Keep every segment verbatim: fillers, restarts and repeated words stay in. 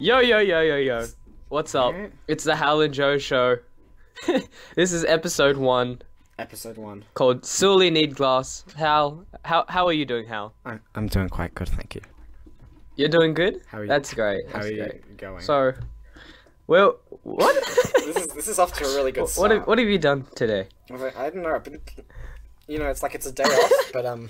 Yo, yo, yo, yo, yo. What's up? It's the Hal and Joe Show. This is episode one. Episode one. Called Souli Need Glass. Hal, how how are you doing, Hal? I'm, I'm doing quite good, thank you. You're doing good? How are you? That's great. How That's are great. you going? So, well, what? this, is, this is off to a really good start. What have, what have you done today? I don't know. Been, you know, it's like it's a day off, but... um.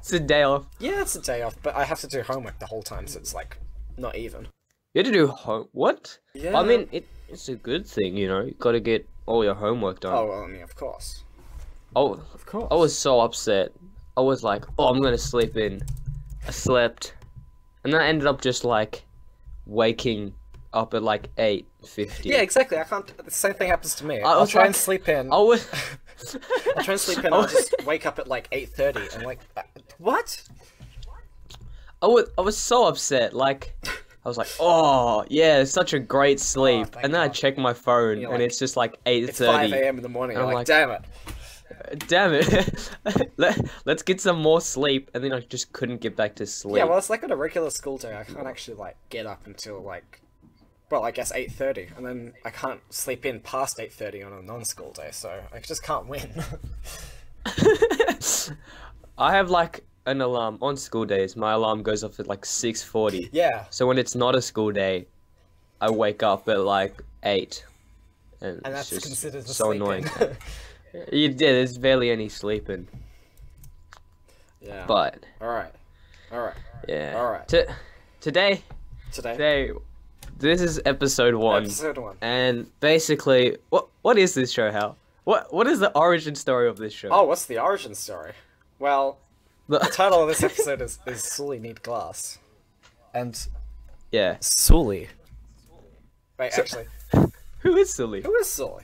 It's a day off. Yeah, it's a day off, but I have to do homework the whole time, so it's like, not even. You had to do home- what? Yeah. I mean, it, it's a good thing, you know, you gotta get all your homework done. Oh, well, I mean, of course. Oh, of course. I was so upset. I was like, oh, I'm gonna sleep in. I slept. And then I ended up just, like, waking up at, like, eight fifty. Yeah, exactly. I can't- the same thing happens to me. I I'll try like, and sleep in. I was- I'll try and sleep in and I'll just wake up at, like, eight thirty. And like, what? I was- I was so upset, like... I was like, oh, yeah, it's such a great sleep. Oh, and then God. I check my phone, and, and like, it's just like eight thirty. It's five a m in the morning. And I'm like, damn it. Damn it. Let, let's get some more sleep. And then I just couldn't get back to sleep. Yeah, well, it's like on a regular school day. I can't actually, like, get up until, like, well, I guess eight thirty. And then I can't sleep in past eight thirty on a non-school day, so I just can't win. I have, like... an alarm on school days. My alarm goes off at like six forty. Yeah. So when it's not a school day, I wake up at like eight. And, and that's just considered so sleeping. Annoying. You did. Yeah, there's barely any sleeping. Yeah. But. All right. All right. Yeah. All right. T today. Today. Today. This is episode one. Episode one. And basically, what what is this show, Hal? What what is the origin story of this show? Oh, what's the origin story? Well. The title of this episode is, is Souli Need Glass. And... yeah. Souli. Wait, so, actually. Who is Souli? Who is Souli?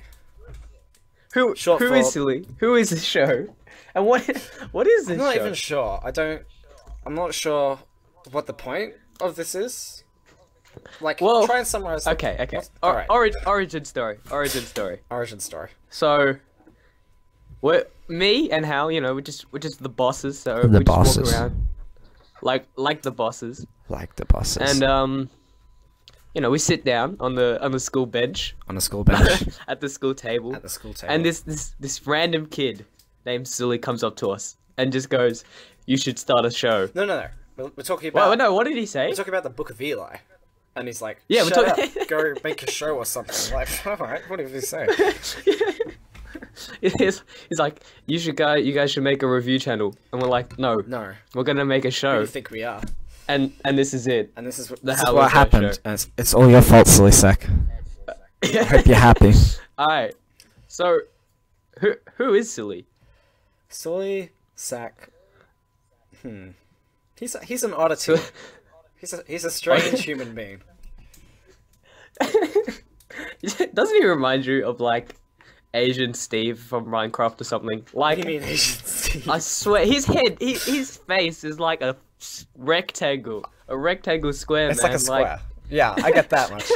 Who, Short who is Souli? Who is this show? And what is, what is this show? I'm not show? even sure. I don't... I'm not sure what the point of this is. Like, well, try and summarize it. Okay, okay. All right. Or, origin story. Origin story. Origin story. So... we're, me and Hal, you know, we're just we're just the bosses, so the we bosses. just walk around like like the bosses, like the bosses, and um, you know, we sit down on the on the school bench, on the school bench, at the school table, at the school table, and this this this random kid named Souli comes up to us and just goes, "You should start a show." No, no, no. We're, we're talking about. Well, no. What did he say? We're talking about the Book of Eli, and he's like, "Yeah, Shut we're talking. Up, go make a show or something." Like, all right, what did he say? He's like, you should go. You guys should make a review channel, and we're like, no, no, we're gonna make a show. Who do you think we are? And and this is it. And this is, this is what happened. And it's, it's all your fault, Soulisack. I hope you're happy. All right. So, who who is Souli? Soulisack. Hmm. He's a, he's an oddity. he's a he's a strange human being. Doesn't he remind you of like? Asian Steve from Minecraft or something. Like, what do you mean Asian Steve? I swear, his head, he, his face is like a rectangle, a rectangle square. It's man. like a square. Like... yeah, I get that much.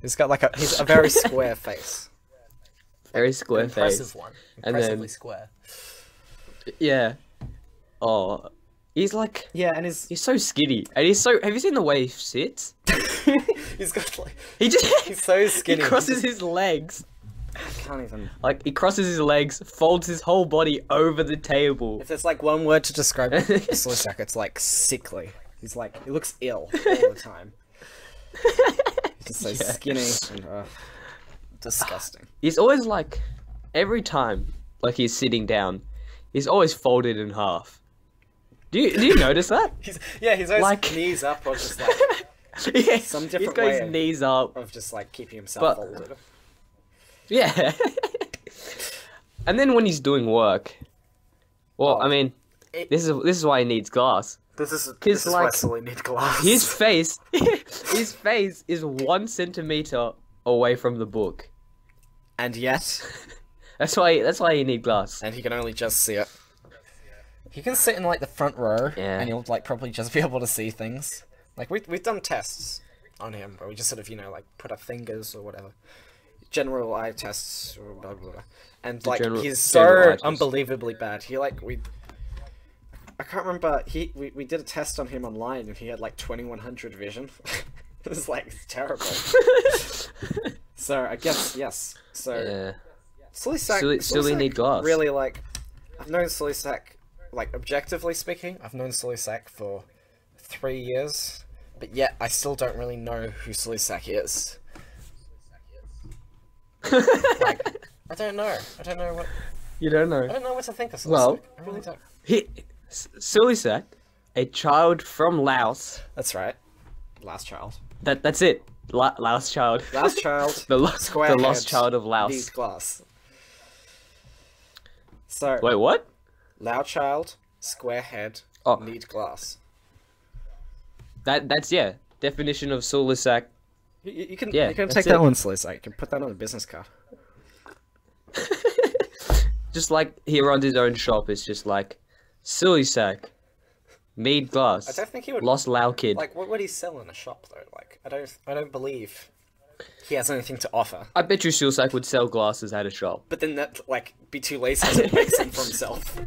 He's got like a, he's a very square face. Very square An impressive face. Impressive one. Impressively and then, square. Yeah. Oh, he's like. Yeah, and his. He's so skinny, and he's so. Have you seen the way he sits? He's got like. He just. He's so skinny. He crosses his legs. I can't even... like, he crosses his legs, folds his whole body over the table. If there's, like, one word to describe Soulisack, it's, like, sickly. He's, like, he looks ill all the time. He's just so yeah. skinny and, uh, disgusting. He's always, like, every time, like, he's sitting down, he's always folded in half. Do you, do you notice that? He's, yeah, he's always like... knees up or just, like, yeah, some different he's got way his knees up. Of just, like, keeping himself but... folded. Yeah. And then when he's doing work, well, oh, I mean, it, this is this is why he needs glass. This is this is like, why Souli needs glass. His face, his face is one centimeter away from the book, and yet, that's why that's why he needs glass. And he can only just see it. He can sit in like the front row, yeah. and he'll like probably just be able to see things. Like we we've done tests on him, where we just sort of you know like put our fingers or whatever. General eye tests, or blah, blah, blah. and like general, he's so unbelievably bad. He like we, I can't remember. He we, we did a test on him online, and he had like twenty-one hundred vision. This is like it's terrible. So I guess yes. So yeah. Soulisack, Souli, Souli need glass. Really like I've known Soulisack, like objectively speaking, I've known Soulisack for three years, but yet I still don't really know who Soulisack is. Like, I don't know. I don't know what. You don't know. I don't know what to think of Soulisack. Well, I really don't. He Soulisack, a child from Laos. That's right. Last child. That that's it. La last child. Last child. The, lo square the lost child of Laos. These glass. So wait, what? Loud child, square head, oh. Need glass. That that's yeah. Definition of Soulisack. You, you can yeah, you can take that it. one, Soulisack. You can put that on a business card. Just like he runs his own shop. It's just like Soulisack, need glass. I don't think he would lost Loud kid. Like what would he sell in a shop though? Like I don't I don't believe he has anything to offer. I bet you Soulisack would sell glasses at a shop. But then that like be too lazy to make some for himself.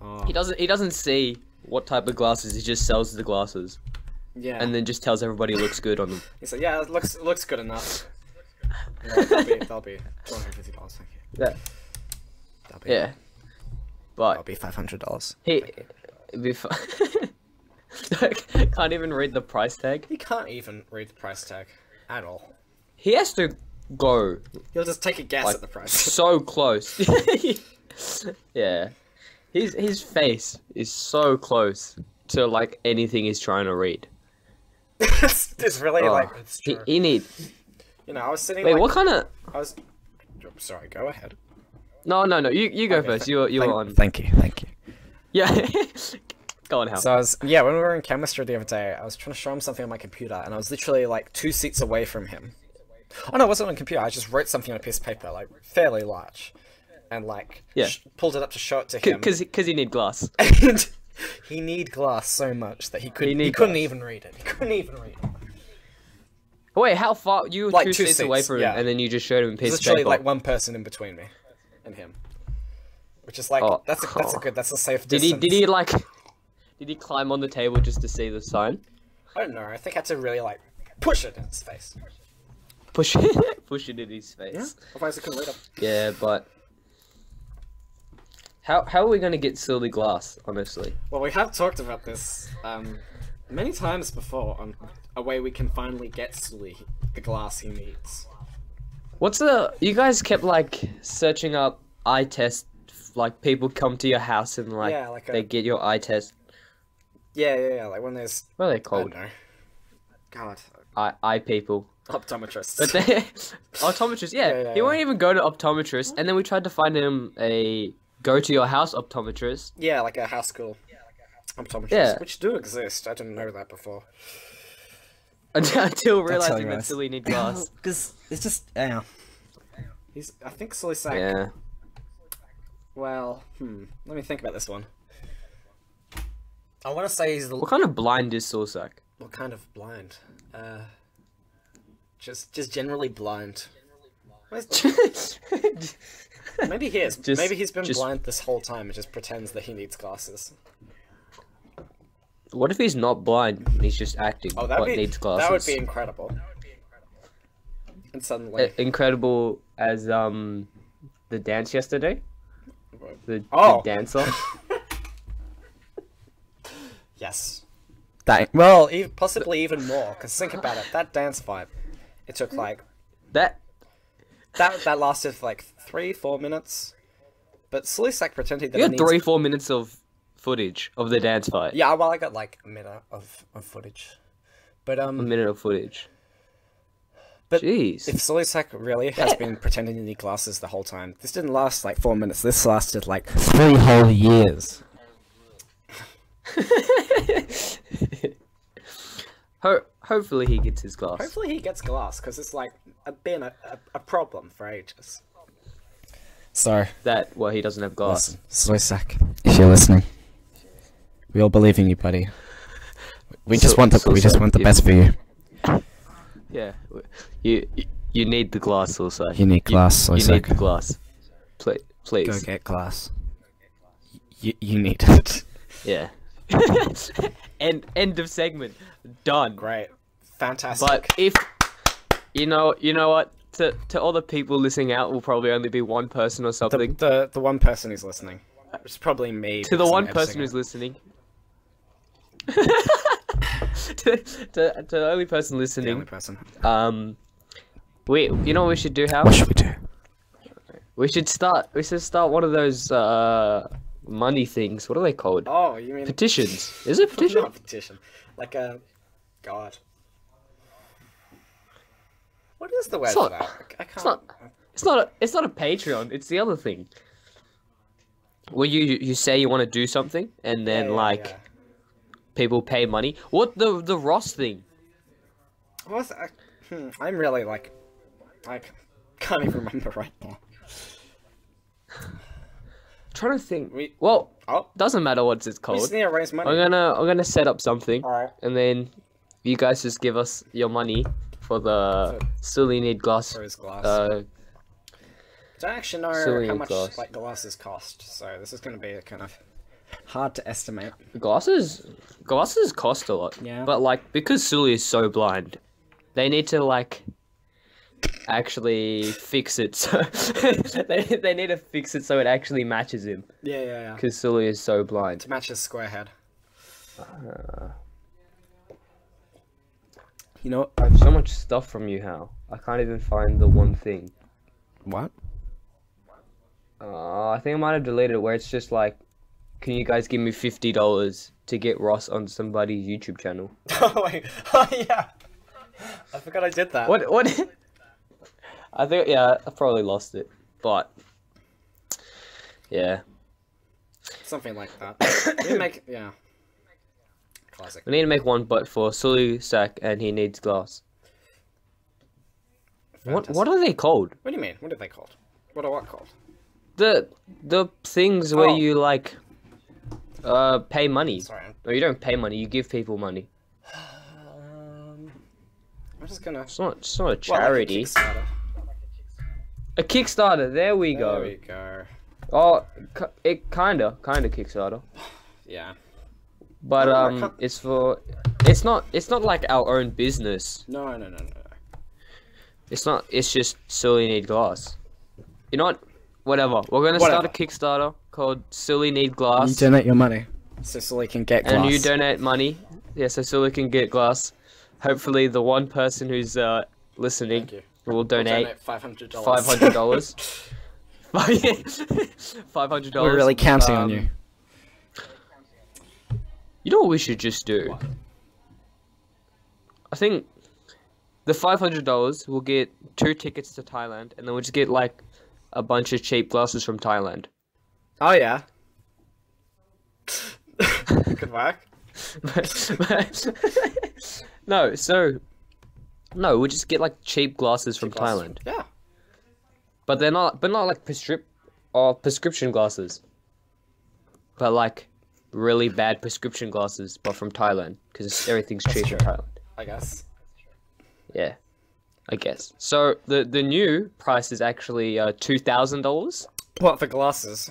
Oh. He doesn't he doesn't see what type of glasses. He just sells the glasses. Yeah. And then just tells everybody it looks good on them. He said, "Yeah, it looks it looks good enough." Yeah, that'll be that'll be two hundred fifty dollars. Thank you. Yeah. That'll be yeah. But that'll be five hundred dollars. He be can't even read the price tag. He can't even read the price tag at all. He has to go. He'll just take a guess like, at the price. So close. Yeah. His his face is so close to like anything he's trying to read. it's, it's really oh, like it's true. He, he need. You know, I was sitting. Wait, like, what kind of? I was. Sorry, go ahead. No, no, no. You you go okay, first. You you were on. Thank you, thank you. Yeah. Go on, Hal. So I was yeah. When we were in chemistry the other day, I was trying to show him something on my computer, and I was literally like two seats away from him. Oh no, it wasn't on a computer. I just wrote something on a piece of paper, like fairly large. And like yeah. sh pulled it up to show it to him because because he need glass. And he need glass so much that he couldn't he, he couldn't even read it. He couldn't even read it. Wait, how far you were like two, two seats, seats away from yeah. him, and then you just showed him a piece of paper. Literally like one person in between me and him, which is like oh. that's a, that's a good that's a safe distance. Did he did he like did he climb on the table just to see the sign? I don't know. I think I had to really like push it in his face. Push it, push it in his face. Yeah. Otherwise I couldn't read it. Yeah, but. How, how are we going to get Souli glass, honestly? Well, we have talked about this um, many times before on a way we can finally get Souli the glass he needs. What's the... You guys kept, like, searching up eye test, like, people come to your house and, like, yeah, like a, they get your eye test. Yeah, yeah, yeah, like when there's... What are they called? I don't know. God. Eye, eye people. Optometrists. But they, optometrists, yeah. yeah, yeah he yeah. won't even go to optometrists, and then we tried to find him a... Go to your house optometrist. Yeah, like a house school yeah, like optometrist, yeah. which do exist. I didn't know that before. Until, until realizing that Souli need glass. Because it's just, yeah. He's. I think Soulisack. Yeah. Well, hmm. Let me think about this one. I want to say he's the. What kind of blind is Soulisack? What kind of blind? Uh. Just, just generally blind. Where's maybe he is. Just, Maybe he's been just... blind this whole time and just pretends that he needs glasses. What if he's not blind and he's just acting? Oh, that needs glasses. That would be incredible. And suddenly, uh, incredible as um, the dance yesterday. The, oh. the dancer. Yes. That well, even, possibly even more. Cause think about it, that dance vibe. It took like that. That that lasted for like three, four minutes. But Soulisack pretended that. You got three, four minutes of footage of the dance fight. Yeah, well, I got like a minute of, of footage, but um, a minute of footage. But jeez, if Soulisack really has yeah. been pretending to need glasses the whole time, this didn't last like four minutes. This lasted like three whole years. Ho hopefully he gets his glass. Hopefully he gets glass, because it's like a, been a, a, a problem for ages. Sorry. That, well, he doesn't have glass. Soulisack, if you're listening, we all believe in you, buddy. We just so, want the, so we just so, want the yeah. best for you. Yeah. You you need the glass, Soulisack. You need glass, Soulisack. You need the glass. Please. Please. Go get glass. You, you need it. Yeah. And end of segment. Done. Great. Fantastic. But if you know, you know what? To to all the people listening out, will probably only be one person or something. The the, the one person who's listening. It's probably me. To the one person who's listening. to, to, to the only person listening. The only person. Um, we you know what we should do, Hal? What should we do? We should start. We should start one of those uh money things. What are they called? Oh, you mean petitions? Is it petition? Not petition. Like a god. What is the word for that? I can't. It's not. It's not a, it's not a Patreon. It's the other thing. Well, you you say you want to do something, and then yeah, yeah, like yeah. people pay money. What the the Ross thing? What's that? Hmm, I'm really like, I can't even remember right now. I'm trying to think. We, well, oh, doesn't matter what it's called. We just need to raise money. I'm gonna I'm gonna set up something, all right, and then you guys just give us your money for the Souli need glass. For his glass. Uh, I don't actually know Souli how much glass. like glasses cost, so this is going to be a kind of hard to estimate. Glasses, glasses cost a lot. Yeah. But like because Souli is so blind, they need to like actually fix it. So they they need to fix it so it actually matches him. Yeah, yeah, yeah. Because Souli is so blind. To match his square head. Uh, you know, I have so much stuff from you, Hal. I can't even find the one thing. What? Uh, I think I might have deleted it where it's just like, can you guys give me fifty dollars to get Ross on somebody's YouTube channel? Oh, wait. Oh, yeah. I forgot I did that. What? What? I think, yeah, I probably lost it. But, yeah. Something like that. We need to make, yeah. Classic. We need to make one, but for Soulisack and he needs glass. Fantastic. What What are they called? What do you mean? What are they called? What are what called? The the things where oh. you like uh pay money. Sorry. No, you don't pay money. You give people money. Um, I'm just gonna. It's not. It's not a charity. Well, like a, Kickstarter. a Kickstarter. There we there go. There we go. Oh, it kinda, kinda Kickstarter. Yeah. But no, um, it's for. It's not. It's not like our own business. No, no, no, no. It's not. It's just Souli need glass. You know what? Whatever. We're gonna Whatever. start a Kickstarter called Souli Need Glass. You donate your money, so Souli can get glass. And you donate money, yeah, so Souli can get glass. Hopefully, the one person who's uh, listening will donate, donate five hundred dollars. Five hundred dollars. Five hundred dollars. We're really counting um, on you. You know what we should just do? What? I think the five hundred dollars will get two tickets to Thailand, and then we'll just get like a bunch of cheap glasses from Thailand. Oh yeah. Good work. but, but, no, so no, we just get like cheap glasses cheap from glasses. Thailand. Yeah. But they're not, but not like prescrip or prescription glasses. But like really bad prescription glasses, but from Thailand, because everything's cheap in Thailand. I guess. Yeah. I guess. So the the new price is actually uh, two thousand dollars. What for glasses?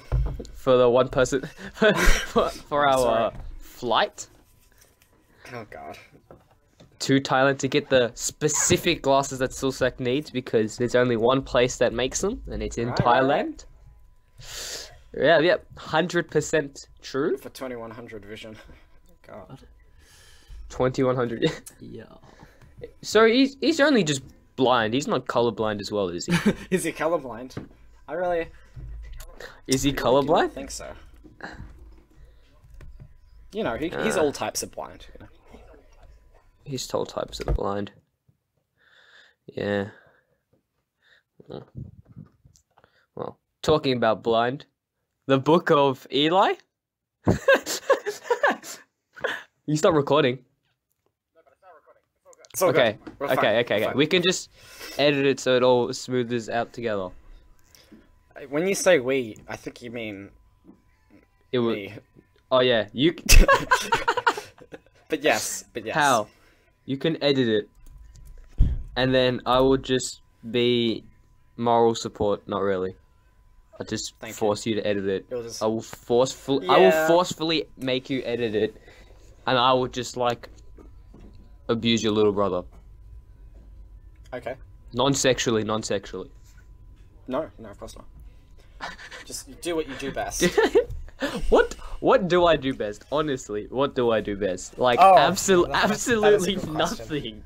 For the one person for, for, for our uh, flight. Oh god. To Thailand to get the specific glasses that Soulisack needs because there's only one place that makes them and it's in right, Thailand. Right. Yeah, yeah, hundred percent true. For twenty one hundred vision. God. Twenty one hundred. Yeah. So he's he's only just blind. He's not colorblind as well, is he? Is he colorblind? I really. Is he colorblind? I think so. You know, he, uh, he's all types of blind. You know? He's all types of blind. Yeah. Well, talking about blind, the Book of Eli. You stop recording. Okay. Okay, fine. okay, okay, okay. We can just edit it so it all smooths out together. When you say we, I think you mean it would. Me. Oh yeah, you. but yes, but yes. How? You can edit it, and then I will just be moral support. Not really. I'll just Thank force you. you to edit it. Just... I will forcefully. Yeah. I will forcefully make you edit it. and I would just like abuse your little brother. Okay. Non-sexually, non-sexually. No, no, of course not. Just do what you do best. What? What do I do best? Honestly, what do I do best? Like, oh, absol that, absolutely that nothing.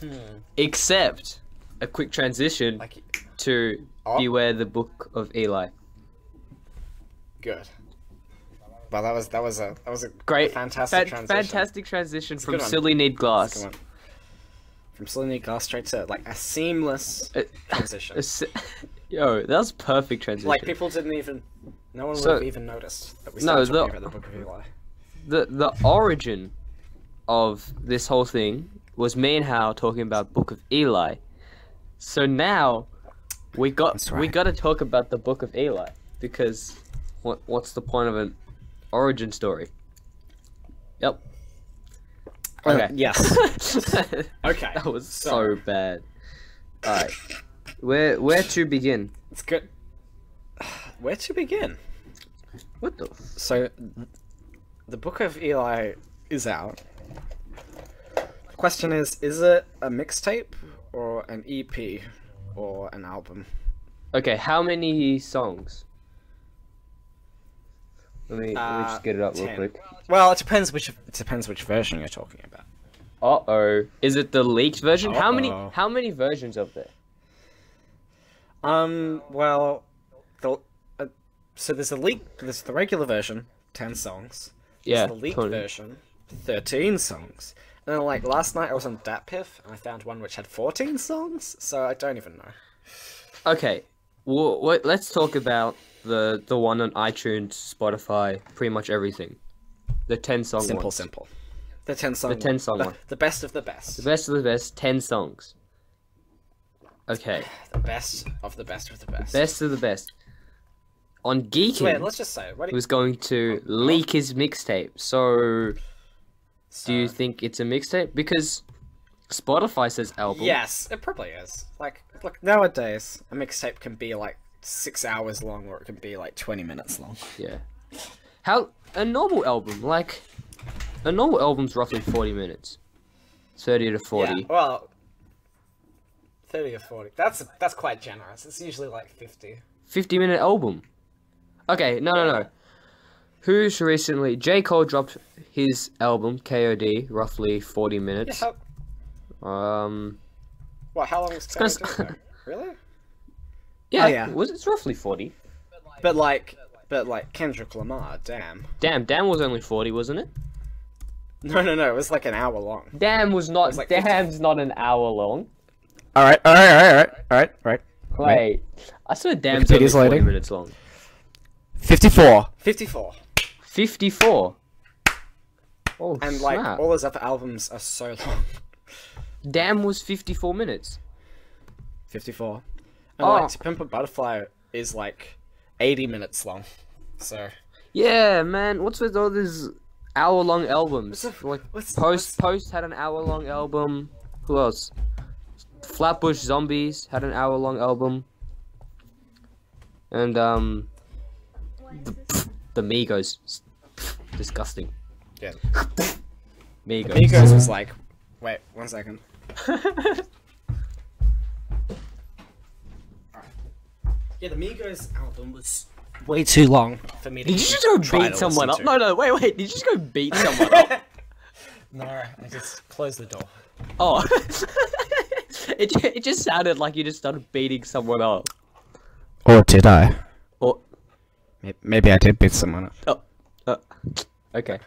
hmm. Except a quick transition like, to oh. Beware the Book of Eli. Good. Well, that was that was a that was a great, fantastic, fa transition. fantastic transition from Silly Need Glass. From Silly Need Glass straight to like a seamless uh, transition. A se Yo, that was perfect transition. Like people didn't even, no one so, would have even noticed that we started no, talking the, about the Book of Eli. The the origin of this whole thing was me and Hal talking about Book of Eli. So now we got right. we got to talk about the Book of Eli because what what's the point of an origin story? Yep. Okay. Uh, yes. Okay. That was so, so bad. All right. Where where to begin? It's good. Where to begin? What the? So, the Book of Eli is out. The question is: is it a mixtape or an E P or an album? Okay. How many songs? Let me, uh, let me just get it up ten. Real quick. Well, it depends which it depends which version you're talking about. Uh oh, is it the leaked version? Uh -oh. How many how many versions of there? Um, well, the uh, so there's a leak. There's the regular version, ten songs. There's yeah. The leaked totally. version, thirteen songs. And then like last night, I was on DatPiff and I found one which had fourteen songs. So I don't even know. Okay, well, what, let's talk about. The the one on iTunes, Spotify, pretty much everything. The ten song Simple ones. Simple. The ten song The ten song one. one. The, the best of the best. The best of the best, ten songs. Okay. The best of the best of the best. The best of the best. On Geekin, Wait, let's just say it. He was going to oh, leak oh. his mixtape. So, so do you think it's a mixtape? Because Spotify says album. Yes, it probably is. Like look, nowadays a mixtape can be like six hours long, or it could be like twenty minutes long. Yeah. How a normal album, like a normal album's roughly forty minutes, thirty to forty. Yeah, well, thirty or forty. That's that's quite generous. It's usually like fifty. Fifty minute album. Okay, no, no, no. Who's recently? J. Cole dropped his album K O D roughly forty minutes. Yeah, how... Um. What? How long was K O D? Really? Yeah, oh, yeah. It was, it's roughly forty. But like, but like Kendrick Lamar, damn. Damn, damn was only forty, wasn't it? No, no, no. It was like an hour long. Damn was not. Was like damn's fifty. Not an hour long. All right, all right, all right, all right, all right. Wait, I saw damn's only forty lighting. minutes long. Fifty-four. Fifty-four. Fifty-four. Oh, and like snap. all his other albums are so long. Damn was fifty-four minutes. Fifty-four. And oh. like, To Pimp a Butterfly is like eighty minutes long, so. Yeah, man. What's with all these hour-long albums? What's the, like what's, Post what's... Post had an hour-long album. Who else? Flatbush Zombies had an hour-long album. And um, the, pff, the Migos, pff, disgusting. Yeah. Migos. The Migos was like, wait, one second. Yeah, the Migos album was way too long for me to Did you just go beat someone up? To. No, no, wait, wait. Did you just go beat someone up? No, I just closed the door. Oh. it, it just sounded like you just started beating someone up. Or did I? Or... Maybe I did beat someone up. Oh. Uh, okay.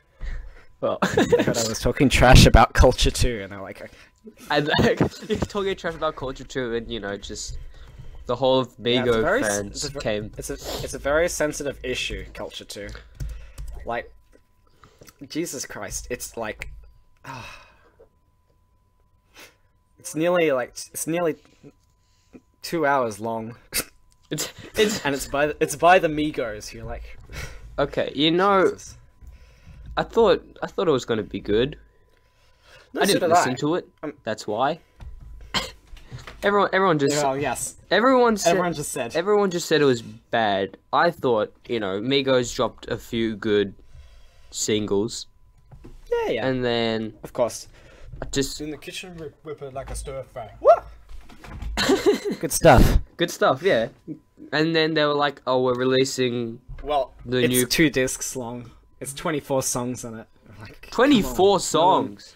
Well. I was talking trash about Culture two, and I like... Okay. And like, you're talking trash about Culture two, and you know, just... The whole of Migos yeah, fans it's a, came. It's a, it's a very sensitive issue, Culture two. Like, Jesus Christ, it's like, uh, it's nearly like it's nearly two hours long. It's it's and it's by it's by the Migos. You're like, okay, you know, Jesus. I thought I thought it was gonna be good. No, I didn't so did listen I. to it. Um, That's why. Everyone, everyone just. Oh yes. Everyone said. Everyone just said. Everyone just said it was bad. I thought, you know, Migos dropped a few good singles. Yeah, yeah. And then, of course, I just in the kitchen whip, whip it like a stir fry. What? Good stuff. Good stuff. Yeah. And then they were like, "Oh, we're releasing." Well, the it's new... two discs long. It's twenty-four songs in it. Like, twenty-four songs.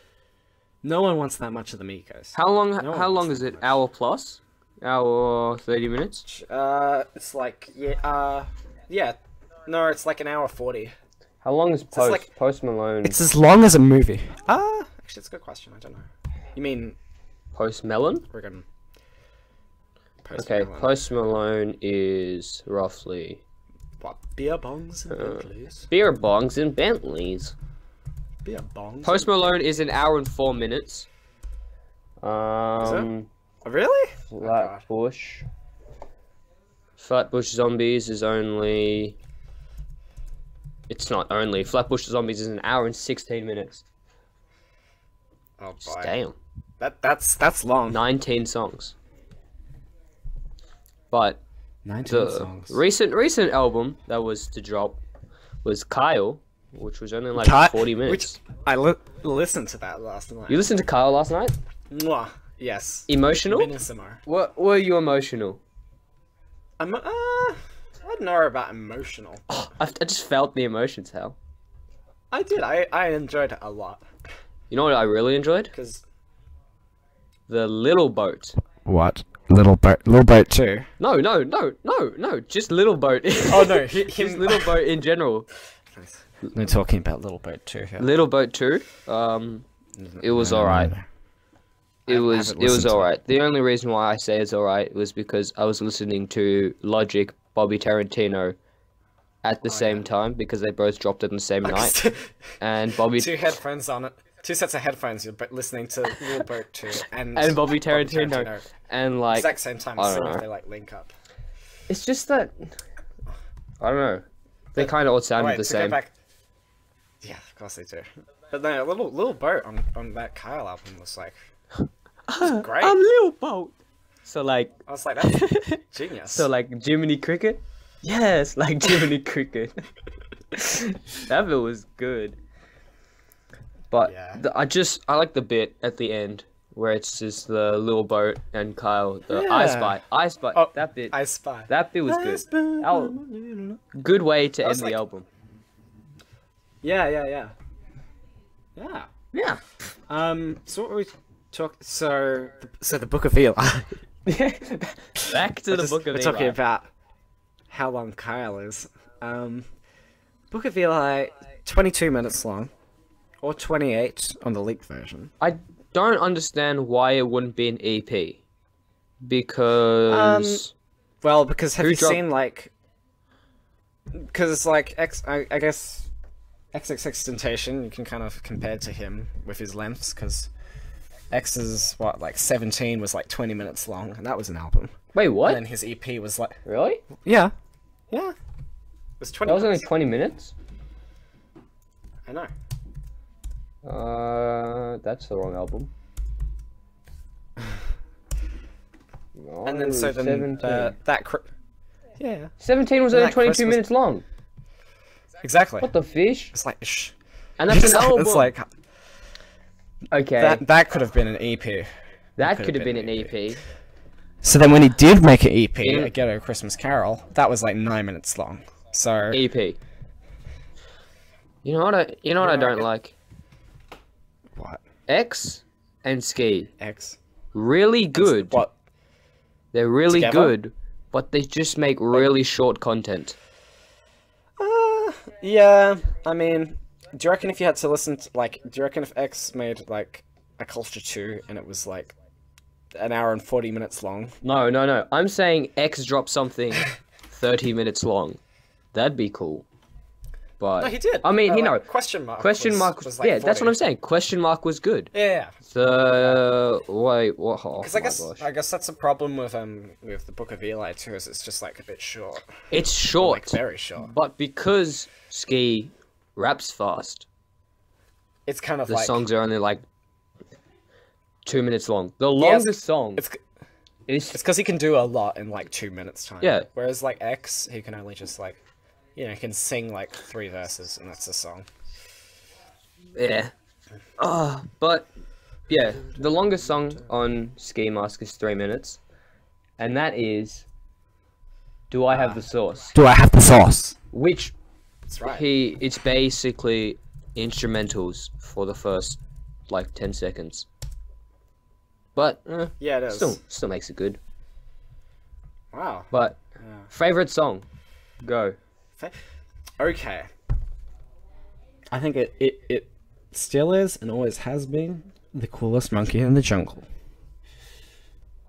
No one, no one wants that much of the Migos. How long? No how long is it? Hour plus? Hour thirty minutes? Uh, it's like yeah. Uh, yeah. No, it's like an hour forty. How long is Post? So like, Post Malone. It's as long as a movie. Ah, uh, actually, it's a good question. I don't know. You mean Post Malone? Friggin' Post okay, Malone. Post Malone is roughly what? Beer bongs and uh, Bentleys. Beer bongs and Bentleys. Beer bongs. Post Malone is an hour and four minutes. Um, is it? Really? Flatbush. Oh, Flatbush Zombies is only. It's not only. Flatbush Zombies is an hour and sixteen minutes. Oh, boy. Damn. That that's that's long. Nineteen songs. But nineteen the songs. Recent recent album that was to drop was Kyle, which was only like Ki forty minutes. Which I li listened to that last night. You listened to Kyle last night? Mwah. Yes. Emotional? Minissimo. What were you emotional? I'm uh I don't know about emotional. Oh, I, I just felt the emotions, Hal. I did. I, I enjoyed it a lot. You know what I really enjoyed? Because the Lil Boat. What? Lil Boat? Lil Boat too? No, no, no, no, no. Just Lil Boat. Oh no, him. Just Lil Boat in general. We're talking about Lil Boat too. Yeah. Lil Boat too. Um, it was alright. It was. It was alright. The only reason why I say it's alright was because I was listening to Logic. Bobby Tarantino at the oh, same yeah. time because they both dropped it on the same night. And Bobby two headphones on it, two sets of headphones. You're listening to Lil Boat two and and Bobby Tarantino. Bobby Tarantino and like exact same time. I don't know. If they like link up. It's just that I don't know. They kind of all sounded oh, wait, the same. Back... Yeah, of course they do. But no, Lil Lil Boat on on that Kyle album was like was great. I'm Lil Boat. So like, I was like, that's genius. So like, Jiminy Cricket, yes, like Jiminy Cricket. That bit was good. But yeah. the, I just I like the bit at the end where it's just the Lil Boat and Kyle. The yeah. I Spy, I Spy. Oh, that bit, I Spy. That bit was I good. Was, good way to end like, the album. Yeah, yeah, yeah, yeah, yeah. Um, so what were we talk? So, so the Book of Eli. Back to the just, Book of we're Eli. We're talking about how long Kyle is. Um, Book of Eli, twenty-two minutes long, or twenty-eight on the leaked version. I don't understand why it wouldn't be an E P, because um, well, because have you seen like? Because it's like X. I, I guess XXXTentation. You can kind of compare to him with his lengths, because. X's what like seventeen was like twenty minutes long, and that was an album. Wait, what? And then his E P was like really? Yeah, yeah. It was twenty. That was minutes. Only twenty minutes. I know. Uh, that's the wrong album. No, and then so then uh, that cr yeah seventeen was and only twenty-two Christmas... minutes long. Exactly. What the fish? It's like shh. And that's an album. It's like. Okay. That that could have been an E P. That, that could, could have been, been an E P. E P. So then, when he did make an E P, yeah. A Ghetto Christmas Carol, that was like nine minutes long. So E P. You know what I? You know what yeah, I don't it, like. What? X and Ski. X. Really good. It's, what? They're really Together? good, but they just make really short content. Uh, yeah. I mean. Do you reckon if you had to listen to, like, do you reckon if X made, like, a Culture two and it was, like, an hour and forty minutes long? No, no, no. I'm saying X dropped something thirty minutes long. That'd be cool. But... No, he did. I mean, uh, you like, know... Question Mark Question was, Mark... Was like yeah, forty. That's what I'm saying. Question Mark was good. Yeah. So... Wait, what? Because oh, I guess gosh. I guess that's a problem with, um, with the Book of Eli, too, is it's just, like, a bit short. It's short. Like, very short. But because Ski... raps fast. It's kind of the like... The songs are only like two minutes long. The longest yeah, it's, song... It's because it's he can do a lot in like two minutes time. Yeah. Whereas like X, he can only just like... you know, can sing like three verses and that's a song. Yeah. Oh, but yeah, the longest song on Ski Mask is three minutes, and that is Do I Have the Sauce? Do I Have the Sauce? Which that's right. He it's basically instrumentals for the first like ten seconds. But eh, yeah, it is. Still, still makes it good. Wow. But yeah. Favorite song? Go. Fa okay. I think it, it it still is and always has been the coolest monkey in the jungle.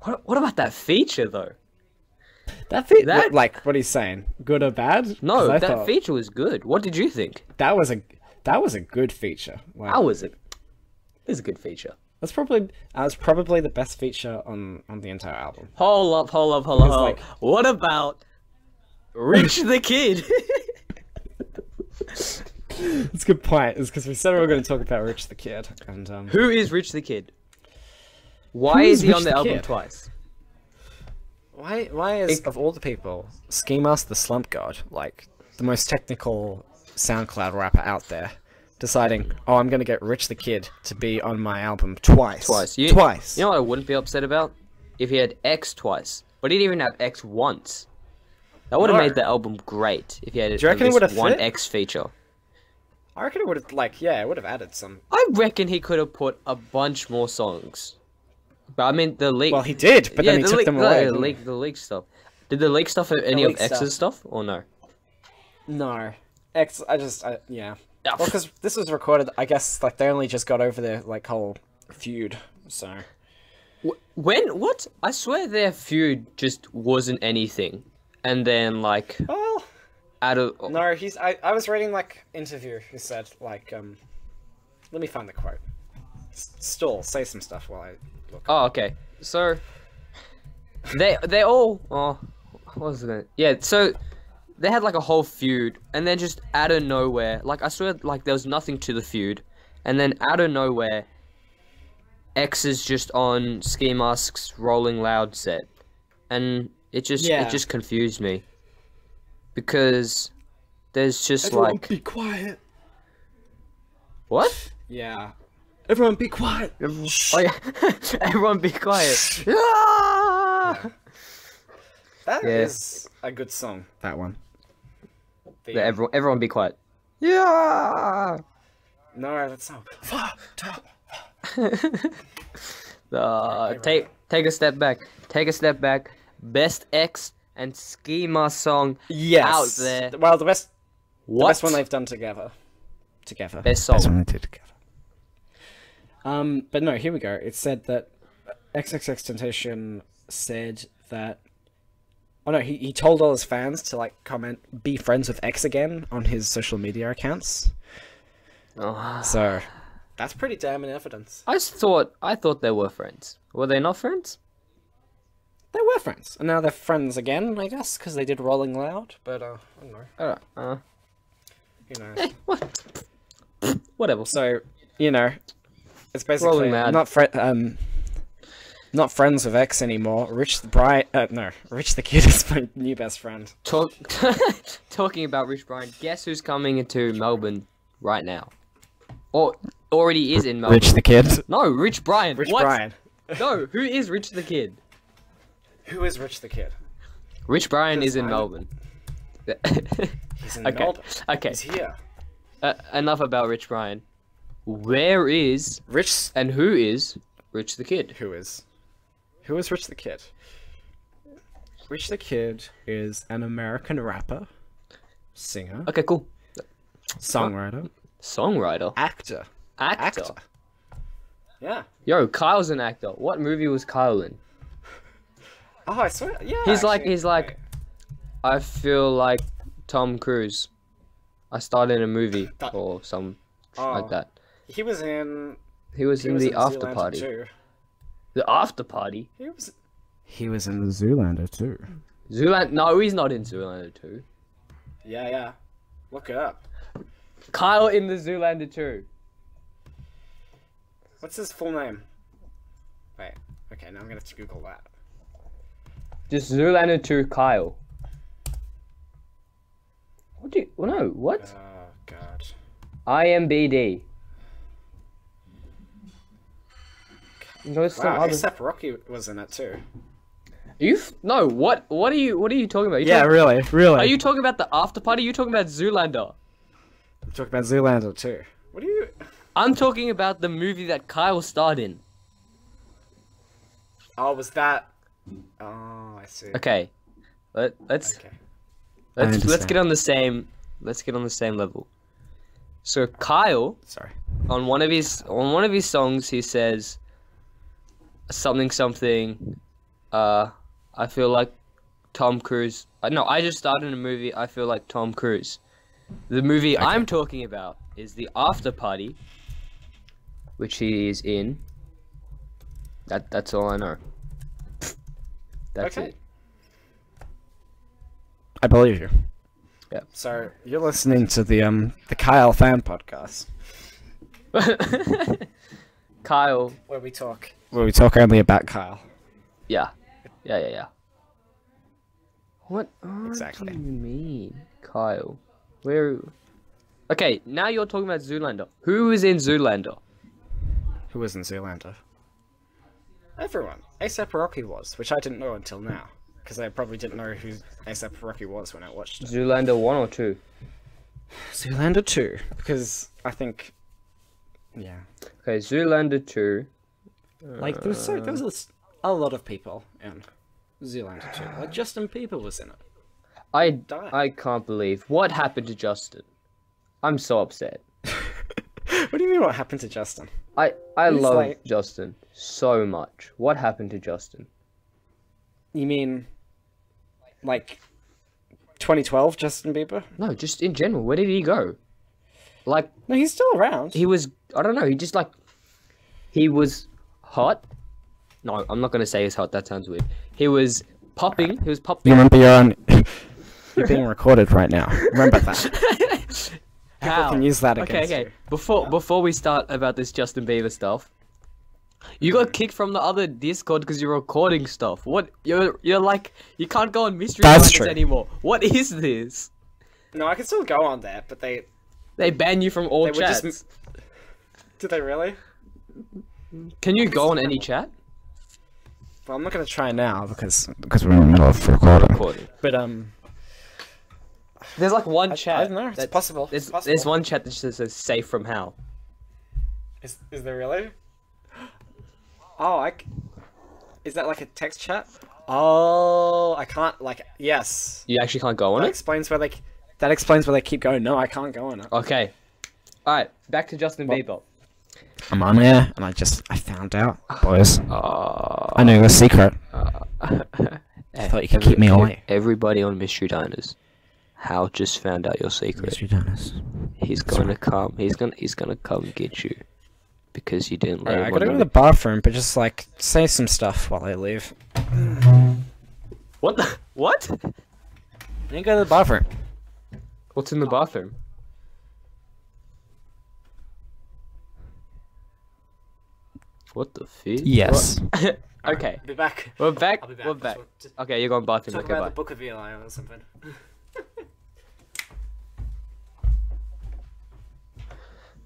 What what about that feature though? That feature, that... like, what he's saying, good or bad? No, that thought, feature was good. What did you think? That was a that was a good feature. Wow. How was it? It was a good feature. That's probably that's probably the best feature on on the entire album. Hold up, hold up, hold up. Like... What about Rich the Kid? It's a good point. It's because we said we were going to talk about Rich the Kid, and um... who is Rich the Kid? Why is, is he Rich on the, the album kid? twice? Why? Why is it... of all the people, Ski Mask the Slump God, like the most technical SoundCloud rapper out there, deciding, oh, I'm going to get Rich the Kid to be on my album twice, twice, you, twice? You know what I wouldn't be upset about if he had X twice, but he didn't even have X once. That would have no. made the album great if he had Do you at reckon least it one fit? X feature. I reckon it would have, like, yeah, it would have added some. I reckon he could have put a bunch more songs. But I mean, the leak. Well, he did, but yeah, then he the took leak, them away. The leak, the leak stuff. Did the leak stuff have any of X's stuff. stuff, or no? No. X, I just, I, yeah. Oh. Well, because this was recorded, I guess, like, they only just got over their, like, whole feud, so. When? What? I swear their feud just wasn't anything. And then, like. Well. Out of... No, he's. I, I was reading like interview. Who said like um, let me find the quote. S Still say some stuff while I look. Oh, okay. So they they all. Oh, what was it? Yeah. So they had like a whole feud, and then just out of nowhere, like I swear, like there was nothing to the feud, and then out of nowhere, X is just on Ski Mask's Rolling Loud set, and it just yeah. it just confused me. Because there's just Everyone like. Everyone be quiet. What? Yeah. Everyone be quiet. Everyone, oh, yeah. Everyone be quiet. Yeah. That yeah. is a good song. That one. The... Yeah, everyone, everyone be quiet. Yeah. No, that's not. uh, take take a step back. Take a step back. Best X. And Ski Mask song yes. out there. Well, the best, what? the best one they've done together. Together. Best song. Best one they did together. Um, but no, here we go. It said that XXXTentation said that... Oh no, he, he told all his fans to, like, comment, be friends with X again on his social media accounts. Oh. So, that's pretty damn in evidence. I thought, I thought they were friends. Were they not friends? They were friends, and now they're friends again, I guess, because they did Rolling Loud, but, uh, I don't know. Uh, uh, you know. Eh, what? Whatever. So, you know, it's basically not, fri um, not friends with X anymore. Rich the Brian, uh, no, Rich the Kid is my new best friend. Talk Talking about Rich Brian, guess who's coming into Melbourne right now? Or already is in Melbourne. Rich the Kid? No, Rich Brian. Rich what? Brian. No, who is Rich the Kid? Who is Rich the Kid? Rich Brian is in Melbourne. He's in okay. Melbourne. Okay. He's here. Uh, enough about Rich Brian. Where is Rich and who is Rich the Kid? Who is? Who is Rich the Kid? Rich the Kid is an American rapper, singer. Okay, cool. Songwriter. Songwriter. Actor. Actor. Actor. Yeah. Yo, Kyle's an actor. What movie was Kyle in? Oh, I swear, yeah. He's actually, like, he's like, I feel like Tom Cruise. I started in a movie that, or some oh, like that. He was in. He was he in was the in after Zoolander party. two. The after party. He was. He was in the Zoolander two. Zoolander? No, he's not in Zoolander two. Yeah, yeah. Look it up. Kyle in the Zoolander two. What's his full name? Wait. Okay, now I'm gonna have to Google that. Just Zoolander two Kyle. What do you... No, what? Oh, God. I M B D. No, it's wow, A$AP Rocky was in it too. You f no, what what are you what are you talking about? You yeah, talking, really, really. Are you talking about the after party? Are you talking about Zoolander? I'm talking about Zoolander too. What are you? I'm talking about the movie that Kyle starred in. Oh, was that? Oh, I see. Okay, Let, let's okay. let's let's get on the same let's get on the same level. So Kyle, sorry, on one of his on one of his songs, he says something something. Uh, I feel like Tom Cruise. Uh, no, I just started a movie. I feel like Tom Cruise. The movie okay. I'm talking about is The After Party, which he is in. That that's all I know. That's okay. it. I believe you. Yeah. So you're listening to the um the Kyle fan podcast. Kyle, where we talk. Where we talk only about Kyle. Yeah. Yeah, yeah, yeah. What exactly do you mean, Kyle? Where? Okay, now you're talking about Zoolander. Who was in Zoolander? Who was in Zoolander? Everyone. A$AP Rocky was, which I didn't know until now, because I probably didn't know who A$AP Rocky was when I watched it. Zoolander one or two? Zoolander two, because I think, yeah. Okay, Zoolander two. Like there was so there was this. A lot of people in Zoolander two. Like Justin Bieber was in it. I Died. I can't believe what happened to Justin. I'm so upset. What do you mean? What happened to Justin? I I He's love like... Justin so much. What happened to Justin? You mean like twenty twelve Justin Bieber? No, just in general. Where did he go? Like no, he's still around. He was. I don't know. He just like he was hot. No, I'm not gonna say his hot. That sounds weird. He was popping. He was popping. You remember you're on. You're being recorded right now. Remember that. How? People can use that against Okay, okay. You. Before yeah. before we start about this Justin Bieber stuff, you got kicked from the other Discord because you're recording stuff. What? You're you're like you can't go on mystery That's anymore. What is this? No, I can still go on there, but they they ban you from all they chats. Just... Did they really? Can you go on any chat? Well, I'm not gonna try now because because we're in the middle of recording. recording. But um, there's like one I, chat. I don't know. It's possible. There's, it's possible. There's one chat that just says "safe from hell." Is is there really? Oh, I. Is that like a text chat? Oh, I can't. Like, yes. You actually can't go on that it. That explains where they. That explains where they keep going. No, I can't go on it. Okay. All right. Back to Justin well, Bieber. I'm on there, and I just, I found out, boys. Uh, I knew a secret. Uh, I thought you could every, keep me away. Everybody on Mystery Diners, Hal just found out your secret. Mystery Diners. He's That's gonna right. come, he's gonna, he's gonna come get you. Because you didn't let right, him I gotta go to the bathroom, but just, like, say some stuff while I leave. What the, what? I didn't go to the bathroom. What's in the bathroom? What the fuck? Yes. Okay. I'll be back. We're back. Be back. We're back. Just okay, you're going bathroom. Talk okay, about bye. the Book of Eli or something.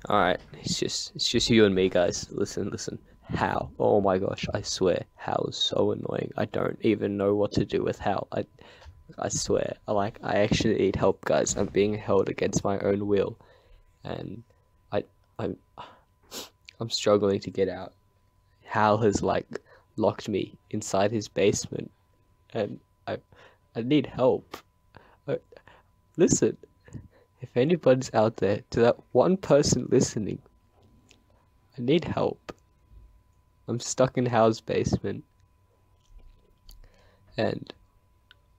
All right. It's just it's just you and me, guys. Listen, listen. Hal. Oh my gosh, I swear, Hal is so annoying. I don't even know what to do with Hal. I, I swear. I like. I actually need help, guys. I'm being held against my own will, and I, I'm, I'm struggling to get out. Hal has like locked me inside his basement, and I, I need help. I, listen, if anybody's out there, to that one person listening, I need help. I'm stuck in Hal's basement, and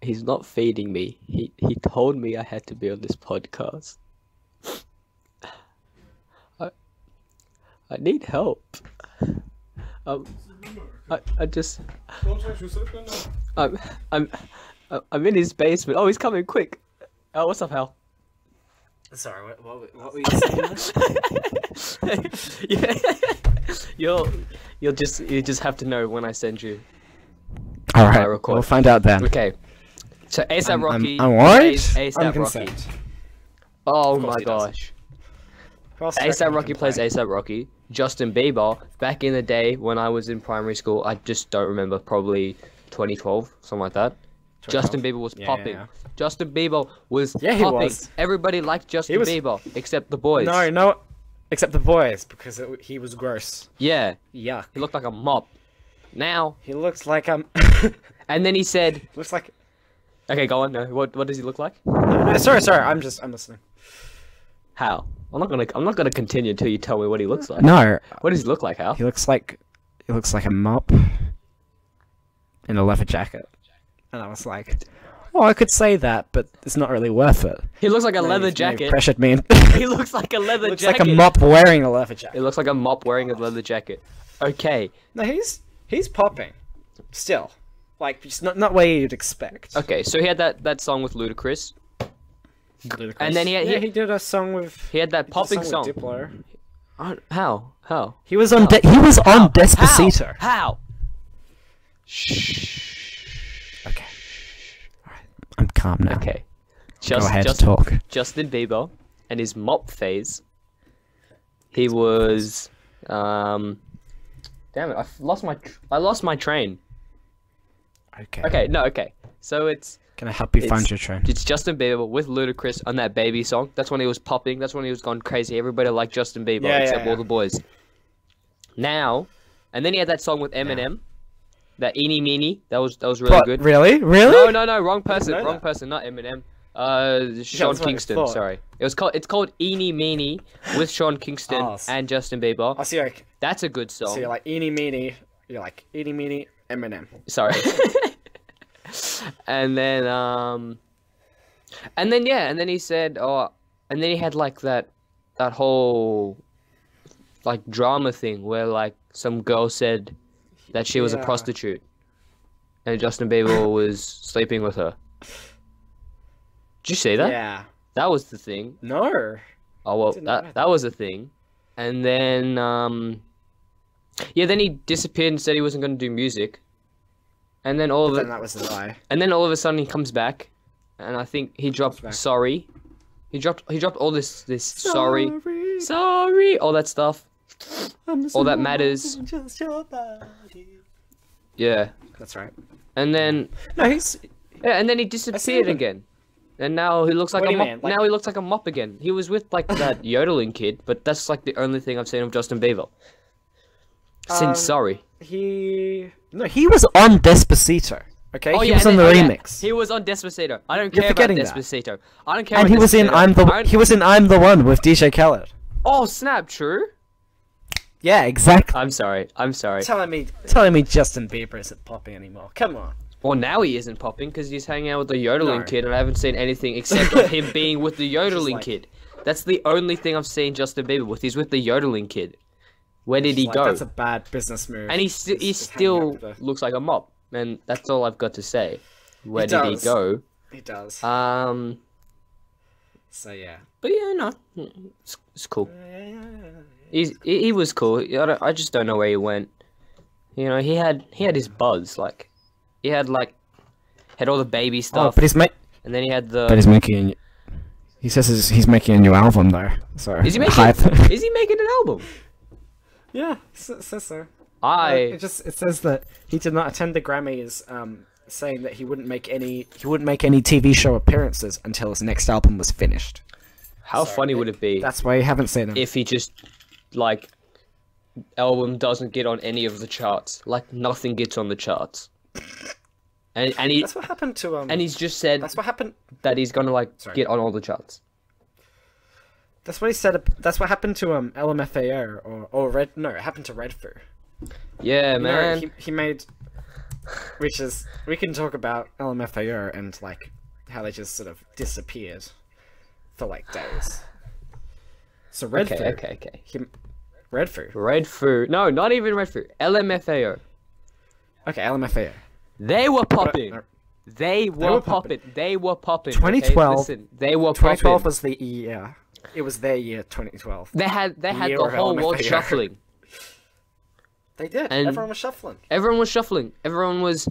he's not feeding me. He he told me I had to be on this podcast. I, I need help. Um, I, I just, I'm, I'm, I'm in his basement. Oh, he's coming quick. Oh, what's up, Hal? Sorry, what, what, what were you saying? yeah. You'll, you'll just, you just have to know when I send you. All right, we'll find out then. Okay. So A$AP Rocky. I'm, I'm, I'm worried. A$AP Rocky. Concerned. Oh my gosh. A$AP Rocky plays A$AP Rocky. Justin Bieber, back in the day when I was in primary school, I just don't remember, probably twenty twelve, something like that. Justin Bieber was yeah, popping. Yeah, yeah. Justin Bieber was yeah, popping. Was. Everybody liked Justin was... Bieber, except the boys. No, no, except the boys, because it, he was gross. Yeah. Yuck. He looked like a mop. Now. He looks like um. And then he said. Looks like. Okay, go on. No, what what does he look like? No, sorry, sorry. I'm just I'm listening. How? I'm not gonna I'm not gonna continue until you tell me what he looks like. No. What does he look like, Hal? He looks like he looks like a mop in a leather jacket. And I was like, oh, I could say that, but it's not really worth it. He looks like a leather jacket. He pressured me. He looks like a leather looks jacket. Looks like a mop wearing a leather jacket. It looks like a mop wearing a leather jacket. Okay. No, he's he's popping, still, like just not not where you'd expect. Okay, so he had that that song with Ludacris. Ludacris. And then he had, yeah, he, he did a song with. He had that he popping song. song. With Diplo. I, how how he was on how? he was on how? Despacito. How? how? Shh. I'm calm now. Okay. Just, Go ahead just, talk. Justin Bieber and his mop phase. He was, um, damn it! I lost my, I lost my train. Okay. Okay. No. Okay. So it's. Can I help you find your train? It's Justin Bieber with Ludacris on that baby song. That's when he was popping. That's when he was going crazy. Everybody liked Justin Bieber yeah, except yeah, yeah. all the boys. Now, and then he had that song with Eminem. Yeah. That eeny meeny, that was that was really what, good. Really, really? No, no, no, wrong person, wrong that. person, not Eminem. Uh, Sean yeah, Kingston. Sorry, it was called. It's called Eeny Meeny with Sean Kingston oh, and Justin Bieber. I see. Like, that's a good song. So you're like eeny meeny, you're like eeny meeny Eminem. Sorry. and then um, and then yeah, and then he said, oh, and then he had like that, that whole, like drama thing where like some girl said. That she was yeah. a prostitute, and Justin Bieber was sleeping with her. Did you see that? Yeah. That was the thing. No. Oh well, that that, that was a thing, and then um, yeah, then he disappeared and said he wasn't going to do music, and then all but of then it, that was a lie. And then all of a sudden he comes back, and I think he dropped sorry, he dropped he dropped all this this sorry sorry, sorry all that stuff. All that matters. Yeah, that's right. And then no, he's yeah, and then he disappeared again, and now he looks like what a mop. Like... Now he looks like a mop again. He was with like that yodeling kid, but that's like the only thing I've seen of Justin Bieber. Since um, sorry, he no, he was on Despacito. Okay, oh, he yeah, was on the then, remix. Yeah. He was on Despacito. I don't You're care about Despacito. That. I don't care. And about he was Despacito. in I'm the he was in I'm the One with D J Khaled. Oh snap! True. Yeah, exactly. I'm sorry. I'm sorry. Telling me, telling me Justin Bieber isn't popping anymore. Come on. Well, now he isn't popping because he's hanging out with the yodeling no. kid, and I haven't seen anything except of him being with the yodeling like, kid. That's the only thing I've seen Justin Bieber with. He's with the yodeling kid. Where did he like, go? That's a bad business move. And he, st he still the... looks like a mop, and that's all I've got to say. Where he did does. he go? He does. Um. So yeah. But yeah, no, it's, it's cool. Yeah, yeah, yeah. He's, he was cool. I, don't, I just don't know where he went. You know, he had he had his buzz. Like, he had like had all the baby stuff. Oh, but he's making. And then he had the. But he's making. A, he says he's, he's making a new album though. So is he making? Is he making an album? Yeah, it says so. I. It just it says that he did not attend the Grammys, um, saying that he wouldn't make any he wouldn't make any T V show appearances until his next album was finished. How so funny it, would it be? That's why you haven't seen him. If he just. Like, album doesn't get on any of the charts. Like, nothing gets on the charts. And and he that's what happened to um. And he's just said that's what happened that he's gonna like Sorry. get on all the charts. That's what he said. That's what happened to um L M F A O or or Red. No, it happened to Redfoo. Yeah, you man. Know, he he made, which is we can talk about L M F A O and like how they just sort of disappeared for like days. So Redfoo. Okay, okay, okay. He... Redfoo. Redfoo. No, not even Redfoo. L M F A O. Okay, L M F A O. They were popping. No, no. They were popping. They were popping. twenty twelve. Okay, listen, they were popping. twenty twelve was the year. It was their year, twenty twelve. They had they the had the whole world shuffling. They did. And everyone was shuffling. Everyone was shuffling. Everyone was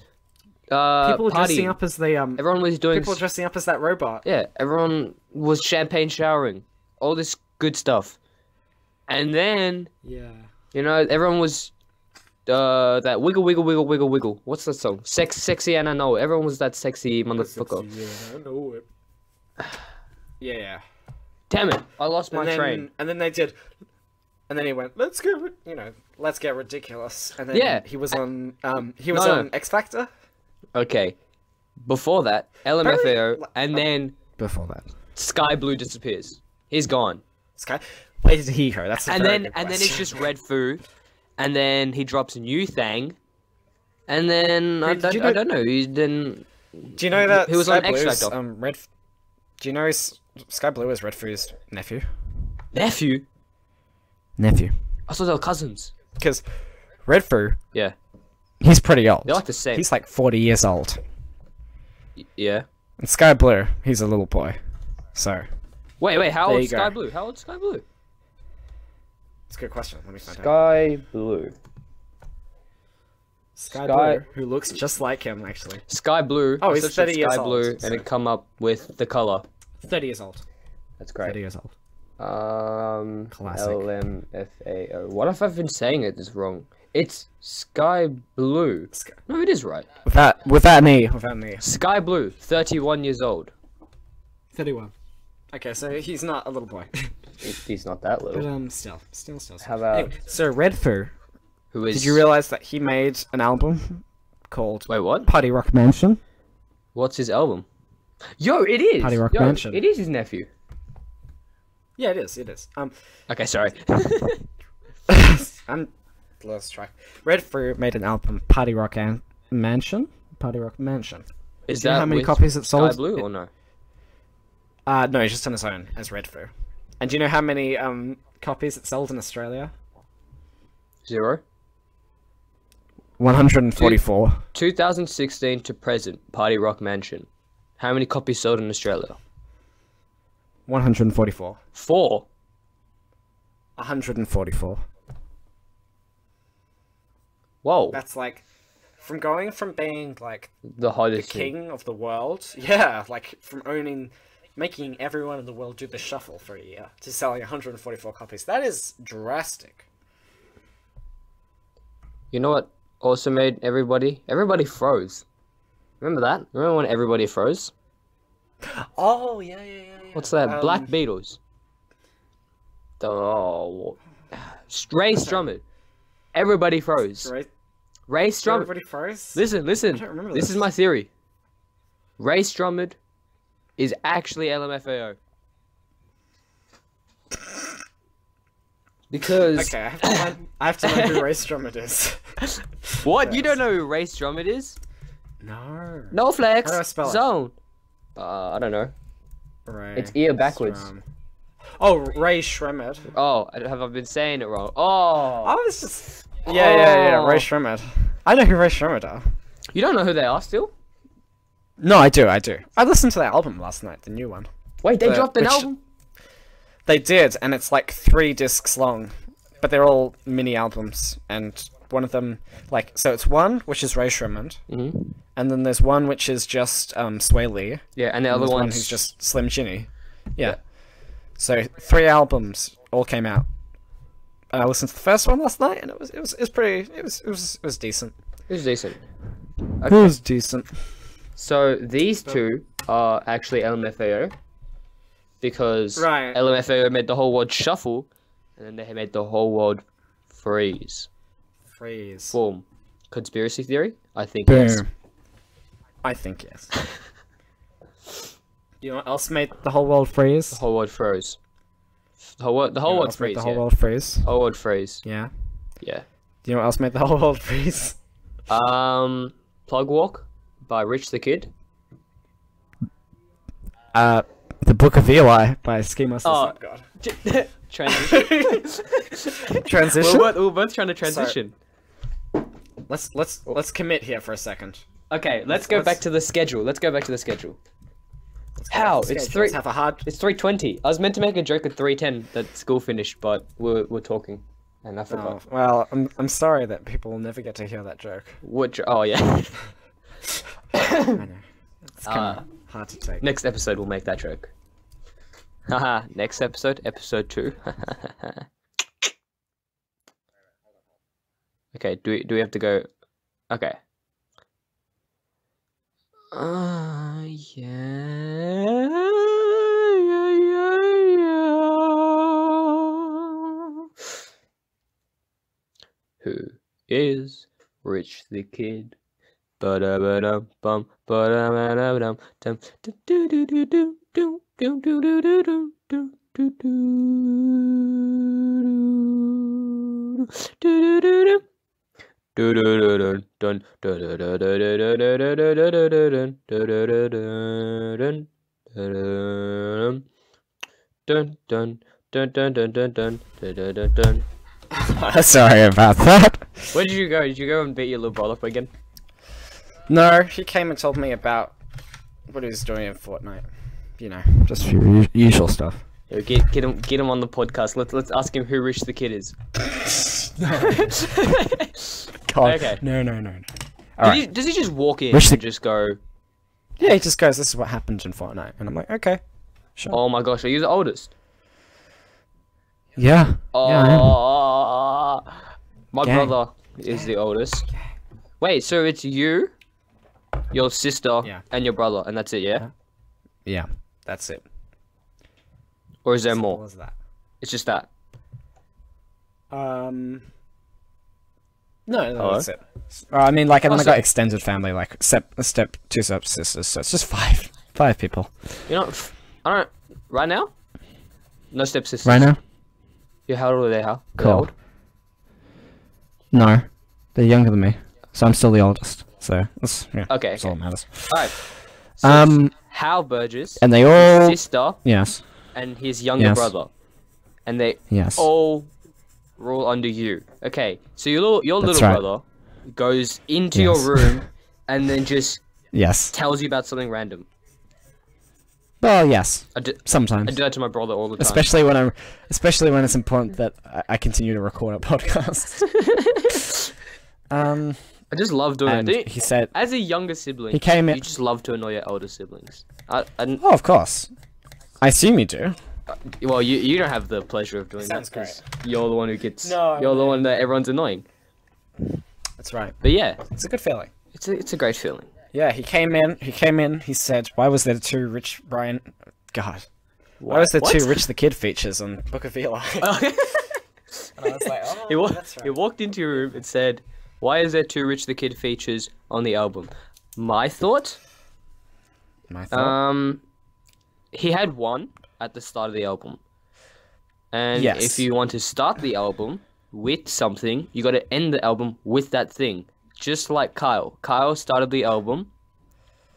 Uh, people were party. dressing up as the um. Everyone was doing. People were dressing up as that robot. Yeah, everyone was champagne showering, all this good stuff, and then yeah, you know, everyone was uh that wiggle wiggle wiggle wiggle wiggle. What's that song? Sex sexy and I know. Everyone was that sexy motherfucker. Sexy, yeah, I know it. Yeah. Damn it! I lost my and then, train. And then they did. And then he went, let's go, you know, let's get ridiculous. And then yeah. he was on, um, he was no, on no. X Factor. Okay. Before that, L M F A O, like, and then before that, SkyBlu disappears. He's gone. Sky, where did he go? That's a and then, and then it's just Redfoo, and then he drops a new thing, and then Wait, I, don't, you know, I don't know. He didn't. Do you know that he was Sky on Blue's, X Factor? Um, Red. Do you know SkyBlu is Redfoo's nephew? Nephew. Nephew. I thought they were cousins. Because Redfoo, yeah, he's pretty old. They're like the same. He's like forty years old. Y yeah. And SkyBlu, he's a little boy. So. Wait, wait. How old SkyBlu? How old SkyBlu? That's a good question. Let me find out. SkyBlu. SkyBlu, who looks just like him, actually. SkyBlu. Oh, he's thirty years old. SkyBlu, and it come up with the color. Thirty years old. That's great. Thirty years old. Um, Classic. L M F A O. What if I've been saying it is wrong? It's SkyBlu. Sky. No, it is right. Without, without me. Without me. SkyBlu, thirty-one years old. thirty-one. Okay, so he's not a little boy. He's not that little. But um, still, still, still. still. How about anyway, so Redfoo? Who is? Did you realize that he made an album called Wait, what? Party Rock Mansion. What's his album? Yo, it is Party Rock Yo, Mansion. It is his nephew. Yeah, it is. It is. Um. Okay, sorry. I'm lost track. Redfoo made an album, Party Rock and Mansion. Party Rock Mansion. Is Do that you know how many with copies it sold? SkyBlu or no? Uh, no, just on his own as Redfoo. And do you know how many um copies it sold in Australia? Zero. One hundred and forty-four. Two thousand sixteen to present, Party Rock Mansion. How many copies sold in Australia? one hundred forty-four. Four? one hundred forty-four. Whoa. That's like, from going from being like, the, hottest the king thing. of the world, yeah, like from owning, making everyone in the world do the shuffle for a year, to selling one hundred forty-four copies. That is drastic. You know what also made everybody? Everybody froze. Remember that? Remember when everybody froze? Oh, yeah, yeah, yeah. What's that? Um, Black Beatles. Oh, Rae Sremmurd. Everybody froze. Rae, Rae Sremmurd. Everybody froze. Listen, listen. I don't remember this. This is my theory. Rae Sremmurd is actually L M F A O. Because okay, I have to learn, I have to learn who Rae Sremmurd is. What? Yes. You don't know who Rae Sremmurd is? No. No flex. How do I spell zone. It? Uh, I don't know. Ray it's ear backwards. Strum. Oh, Rae Sremmurd. Oh, have I been saying it wrong? Oh, I was just. Yeah, oh. yeah, yeah. Rae Sremmurd. I know who Rae Sremmurd are. You don't know who they are still? No, I do. I do. I listened to their album last night, the new one. Wait, they the, dropped an which, album? They did, and it's like three discs long, but they're all mini albums, and one of them, like, so it's one which is Rae Sremmurd. Mm-hmm. And then there's one which is just um, Souli. Yeah, and the other and one who's just Slim Jimmy. Yeah. yeah. So three albums all came out. And I listened to the first one last night, and it was it was it was pretty it was it was it was decent. It was decent. Okay. It was decent. So these two are actually L M F A O, because right. L M F A O made the whole world shuffle, and then they made the whole world freeze. Freeze. Boom. Conspiracy theory? I think. Yes. I think yes. You know what else made the whole world freeze? The whole world froze. The whole world, the whole you know world freeze. The whole yeah. world freeze. Whole world freeze. Yeah. Yeah. Do you know what else made the whole world freeze? Um, Plug Walk by Rich the Kid. Uh, The Book of Eli by Ski Mask the Slump God. Transition. Transition. We're, we're both trying to transition. Sorry. Let's let's let's commit here for a second. Okay, let's, let's go let's... back to the schedule. Let's go back to the schedule. How? The schedule. It's three. Have a hard... It's three twenty. I was meant to make a joke at three ten that school finished, but we're we're talking, and I forgot. Oh, well, I'm I'm sorry that people will never get to hear that joke. Which? Oh yeah. I know. It's kind of uh, hard to take. Next episode, we'll make that joke. Haha, next episode, episode two. Okay, do we, do we have to go? Okay. Uh, yeah, yeah, yeah, yeah. Who is Rich the Kid? Ba-da-ba-dum bum ba-da-ba-da-ba-dum dum do do do do do do do do do do do do do do do do. Do do do dun do do dun. Sorry about that. Where did you go? Did you go and beat your little bollock again? No, she came and told me about what he was doing in Fortnite. You know, just usual stuff. Yo, get get him get him on the podcast. Let's let's ask him who Rich the Kid is. God. Okay. No, no, no, no. All right. he, does he just walk in Rich the... and just go... Yeah, he just goes, this is what happens in Fortnite. And I'm like, okay, sure. Oh my gosh, are you the oldest? Yeah. Oh, yeah, my Gang. brother is Gang. the oldest. Gang. Wait, so it's you, your sister, yeah. and your brother, and that's it, yeah? Yeah, that's it. Or is there that's more? What was that? It's just that. Um... No, no, that's it. Uh, I mean, like, and oh, then I so got extended family, like, step, step, two step sisters, so it's just five, five people. You know, I don't. Right now, no step sisters. Right now. Yeah, how old are they? How? Cool. Old? No, they're younger than me, so I'm still the oldest. So that's yeah. Okay. That's okay. all that matters. All right. So um. Hal Burgess. And they all. His sister. Yes. And his younger yes. brother. And they. Yes. All. Roll under you. Okay, so your little your That's little right. brother goes into yes. your room and then just yes tells you about something random. Well, yes, I do, sometimes I do that to my brother all the time. Especially when I'm, especially when it's important that I, I continue to record a podcast. um, I just love doing it. He said, as a younger sibling, he came in, you just love to annoy your older siblings. I, I, oh, of course. I assume you do. Uh, well, you you don't have the pleasure of doing Sounds that because you're the one who gets. No, you're man. the one that everyone's annoying. That's right. But yeah, it's a good feeling. It's a it's a great feeling. Yeah, he came in. He came in. He said, "Why was there two Rich Brian? God, why, why was there what? two Rich the Kid features on Book of Eli?" And I was like, "Oh, he that's right." He walked into your room and said, "Why is there two Rich the Kid features on the album?" My thought. My thought. Um, he had one. At the start of the album, and yes. if you want to start the album with something, you got to end the album with that thing. Just like Kyle, Kyle started the album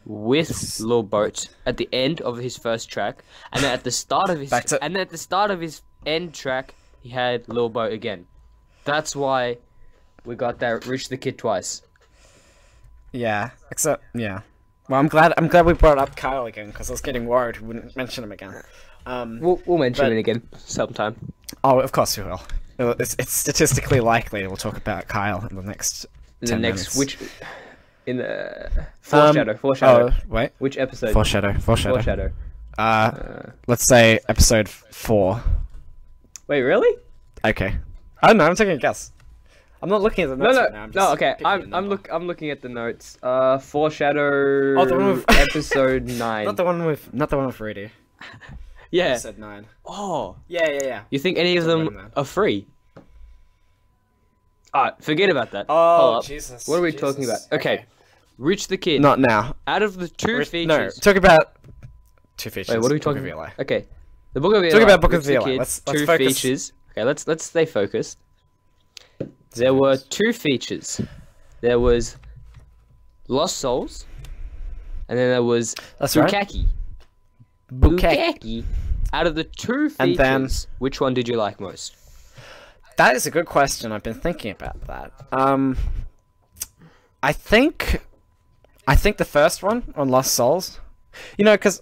with yes. Lil Boat at the end of his first track, and then at the start of his to... and then at the start of his end track, he had Lil Boat again. That's why we got that Rich the Kid twice. Yeah, except yeah. Well, I'm glad I'm glad we brought up Kyle again because I was getting worried we wouldn't mention him again. Um, we'll, we'll mention but, it again sometime. Oh, of course we will. It's, it's statistically likely we'll talk about Kyle in the next. In the next, minutes. which, in the foreshadow, um, foreshadow. Oh, wait, which episode? Foreshadow, foreshadow, foreshadow. Uh, uh, let's say episode four. Wait, really? Okay. I don't know. I'm taking a guess. I'm not looking at the notes no, no, right now. I'm just no, okay. I'm I'm look I'm looking at the notes. Uh, foreshadow. Oh, the one with episode nine. Not the one with not the one with Rudy. Yeah. Episode nine. Oh. Yeah, yeah, yeah. You think any of them them are free? Alright, forget about that. Oh Jesus. What are we Jesus. talking about? Okay. okay. Rich the Kid. Not now. Out of the two Rich, features. No. Talk about two features. Wait, what are we talking about? Okay. The Book of Eli. Talk about Book of Eli. Let's, let's two focus. features. Okay, let's let's stay focused. There were two features. There was Lost Souls, and then there was That's Bukaki. Right. Bukaki. Bukaki. Out of the two features, and then, which one did you like most? That is a good question. I've been thinking about that. Um, I think, I think the first one on Lost Souls. You know, because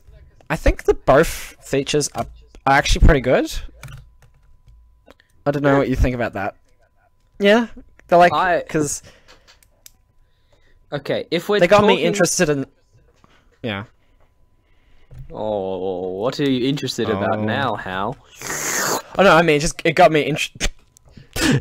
I think the both features are, are actually pretty good. I don't know yeah. what you think about that. Yeah, they're like because Okay, if we're They got talking... me interested in... Yeah. Oh, what are you interested oh. about now, Hal? Oh no, I mean, it just it got me interested.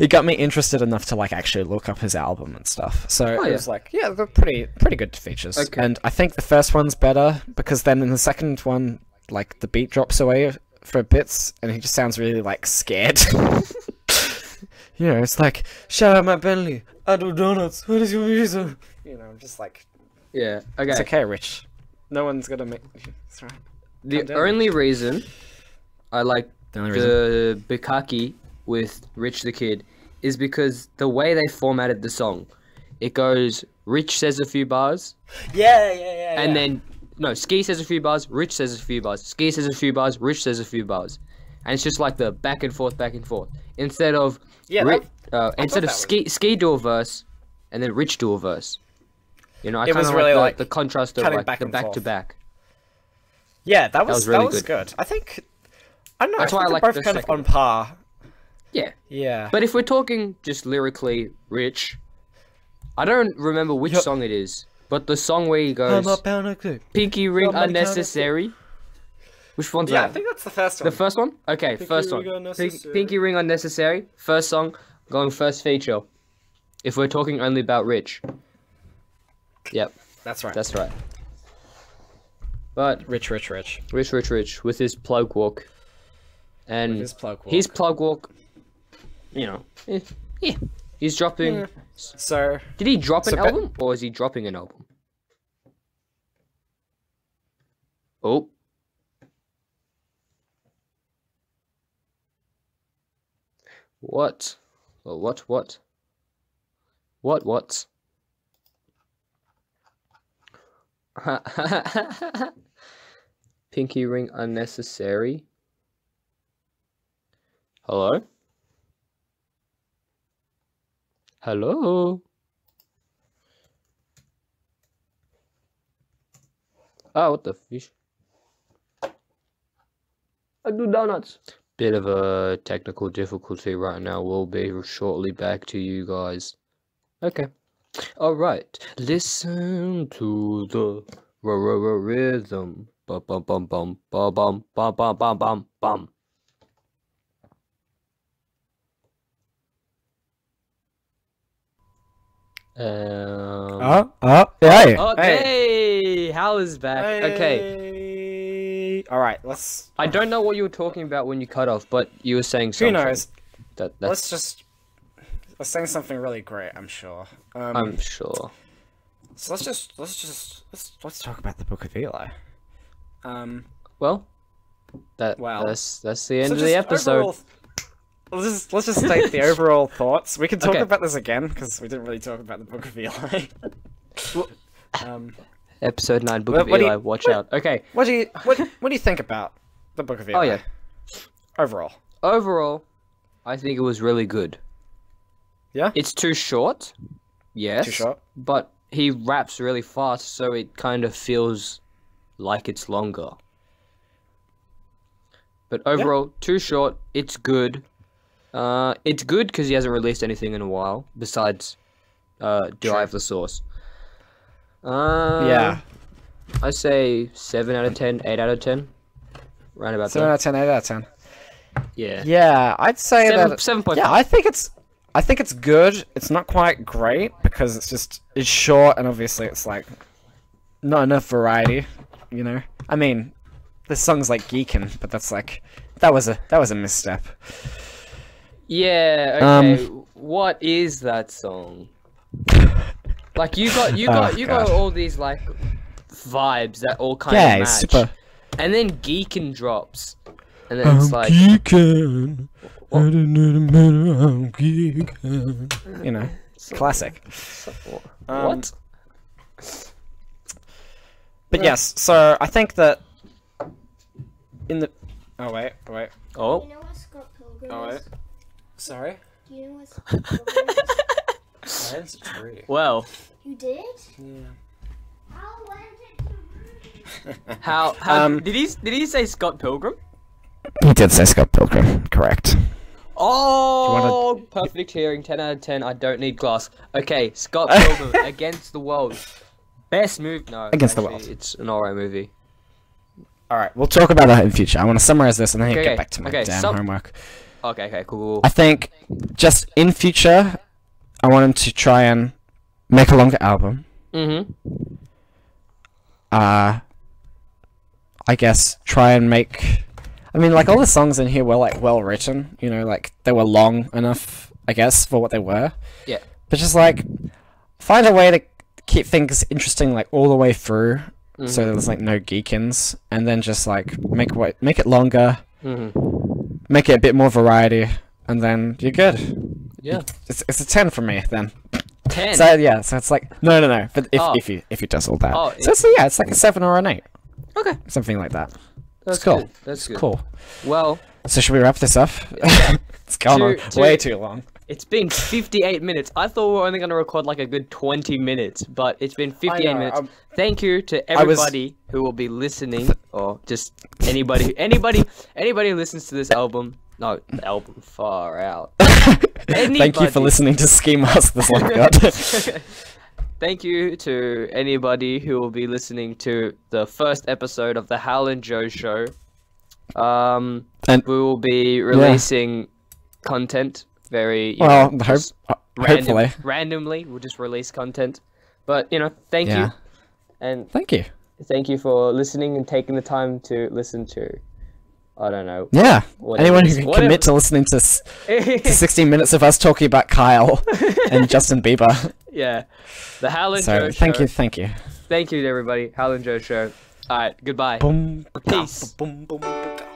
It got me interested enough to like actually look up his album and stuff. So oh, yeah. it was like, yeah, they're pretty pretty good features. Okay. And I think the first one's better because then in the second one, like the beat drops away for bits, and he just sounds really like scared. You know, it's like, shout out my Bentley, I do donuts. What is your reason? You know, I'm just like, yeah, okay, it's okay, Rich. No one's gonna make. It's right. The only reason I like the, the Bukkake with Rich the Kid is because the way they formatted the song, it goes Rich says a few bars. Yeah, yeah, yeah. And yeah. then no, Ski says a few bars. Rich says a few bars. Ski says a few bars. Rich says a few bars, and it's just like the back and forth, back and forth. Instead of yeah, that, uh, instead of Ski was... Ski do a verse, and then Rich do a verse. You know, I kind of really like, the, like the contrast of like back the back forth. to back. Yeah, that was that was, really that was good. good. I think I don't know. That's I why I like both kind of on par. Yeah, yeah. But if we're talking just lyrically, Rich, I don't remember which Yo. song it is, but the song where he goes "Pinky ring unnecessary." Which one's yeah, that? Yeah, I think that's the first one. The first one? Okay, Pinky first one. Pinky, Pinky ring unnecessary. First song, going first feature. If we're talking only about Rich. Yep, that's right. That's right. But Rich, Rich, Rich, Rich, Rich, Rich, with his plug walk, and with his plug walk, his plug walk. You know, eh, yeah, he's dropping. Yeah. So did he drop an album, or is he dropping an album? Oh. What? Well, what? What? What? What? Pinky ring unnecessary. Hello? Hello? Oh, what the fish? I do donuts. Bit of a technical difficulty right now. We'll be shortly back to you guys. Okay. All right, listen to the rhythm. Bum bum bum bum bum bum bum bum bum bum bum. Um. Oh, oh, hey. Oh, okay. Hey. Hal is back. Hey. Okay. All right, let's. I don't know what you were talking about when you cut off, but you were saying something. Who knows? That, that's... Let's just. I was saying something really great, I'm sure. Um, I'm sure. So let's just let's just let's let's talk about the Book of Eli. Um. Well, that well, that's that's the end so of the episode. Overall, let's just let's just state the overall thoughts. We can talk okay. about this again because we didn't really talk about the Book of Eli. well, um. Episode nine, Book what, of what Eli. You, watch what, out. Okay. What do you what What do you think about the Book of Eli? Oh yeah. Overall. Overall, I think it was really good. Yeah, it's too short. Yes, too short. But he raps really fast, so it kind of feels like it's longer. But overall, yeah. too short. It's good. Uh, it's good because he hasn't released anything in a while besides uh, "Do True. I Have the Sauce?" Uh, yeah, I say seven out of ten, eight out of ten, round about seven that. out of ten, eight out of ten. Yeah, yeah, I'd say seven, that seven point five. Yeah, I think it's. I think it's good. It's not quite great because it's just it's short and obviously it's like not enough variety, you know. I mean, this song's like geekin', but that's like that was a that was a misstep. Yeah. Okay. Um, what is that song? Like you got you got oh, you God. got all these like vibes that all kind yeah, of match, super... and then geekin' drops, and then it's I'm like geekin'. What? You know, classic. Um, what? But yes, so I think that in the oh wait, wait, oh. Do you know what Scott Pilgrim oh wait, is? Sorry. Do you know what Scott Pilgrim is? That is true. Well. You did? Yeah. How went it? How? How um, did he? Did he say Scott Pilgrim? He did say Scott Pilgrim. Correct. Oh, wanna... perfect hearing, ten out of ten. I don't need glass. Okay, Scott Pilgrim Against the World. Best move, no. Against actually, the World. It's an alright movie. Alright, we'll talk about that in future. I want to summarize this and then okay, get okay. back to my okay, damn some... homework. Okay, okay, cool. I think just in future, I want him to try and make a longer album. Mm-hmm. Uh, I guess try and make... I mean, like, all the songs in here were, like, well-written, you know, like, they were long enough, I guess, for what they were. Yeah. But just, like, find a way to keep things interesting, like, all the way through, mm-hmm. so there's, like, no geekins, and then just, like, make way make it longer, mm-hmm. make it a bit more variety, and then you're good. Yeah. It's, it's a ten for me, then. ten? So, yeah, so it's like, no, no, no, but if, oh. if, he, if he does all that. Oh, so, it's, yeah, it's like a seven or an eight. Okay. Something like that. That's cool. Good. That's good. Cool. Well. So should we wrap this up? Yeah. It's gone on way too long. It's been fifty-eight minutes. I thought we were only going to record like a good twenty minutes, but it's been fifty-eight know, minutes. I'm... Thank you to everybody was... who will be listening, or just anybody, anybody, anybody who listens to this album. No, the album, far out. Thank you for listening to Ski Mask the Slump God. Thank you to anybody who will be listening to the first episode of the Hal and Joe Show. Um, and we will be releasing yeah. content very you well. Know, hope, uh, random, hopefully, randomly we'll just release content. But you know, thank yeah. you, and thank you, thank you for listening and taking the time to listen to. I don't know. Yeah, anyone who can what commit it... to listening to, s to sixteen minutes of us talking about Kyle and Justin Bieber. Yeah, the Hal and Joe Show. Thank you, thank you. Thank you to everybody. Hal and Joe Show. Alright, goodbye. Boom, peace. Boom, boom, boom, boom.